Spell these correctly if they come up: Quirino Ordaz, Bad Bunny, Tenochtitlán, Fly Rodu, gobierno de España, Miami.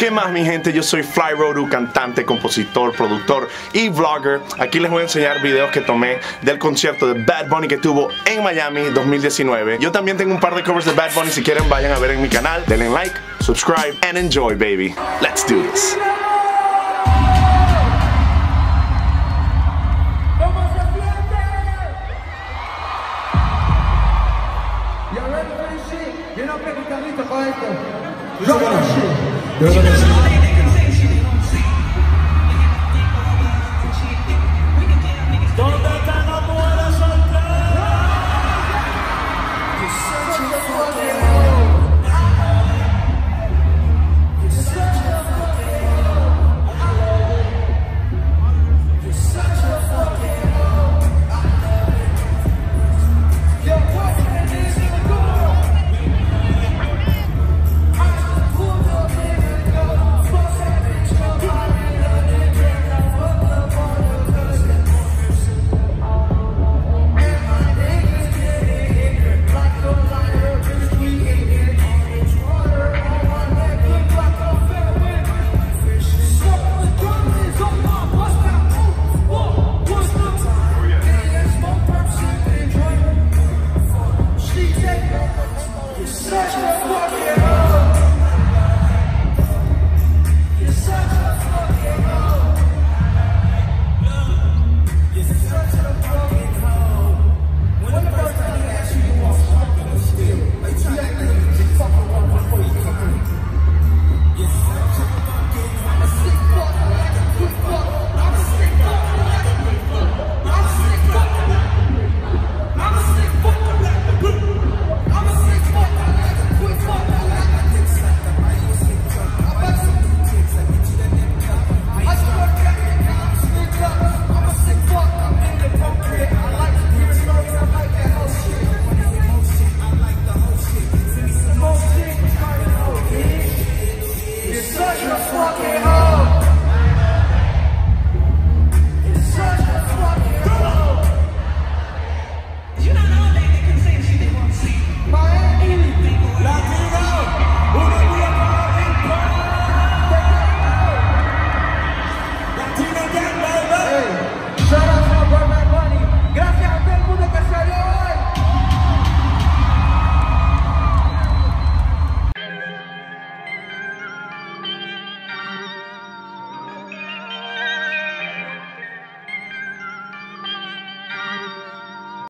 ¿Qué más, mi gente? Yo soy Fly Rodu, cantante, compositor, productor y vlogger. Aquí les voy a enseñar videos que tomé del concierto de Bad Bunny que tuvo en Miami 2019. Yo también tengo un par de covers de Bad Bunny. Si quieren, vayan a ver en mi canal. Denle like, subscribe and enjoy, baby. Let's do this. Yo no sé.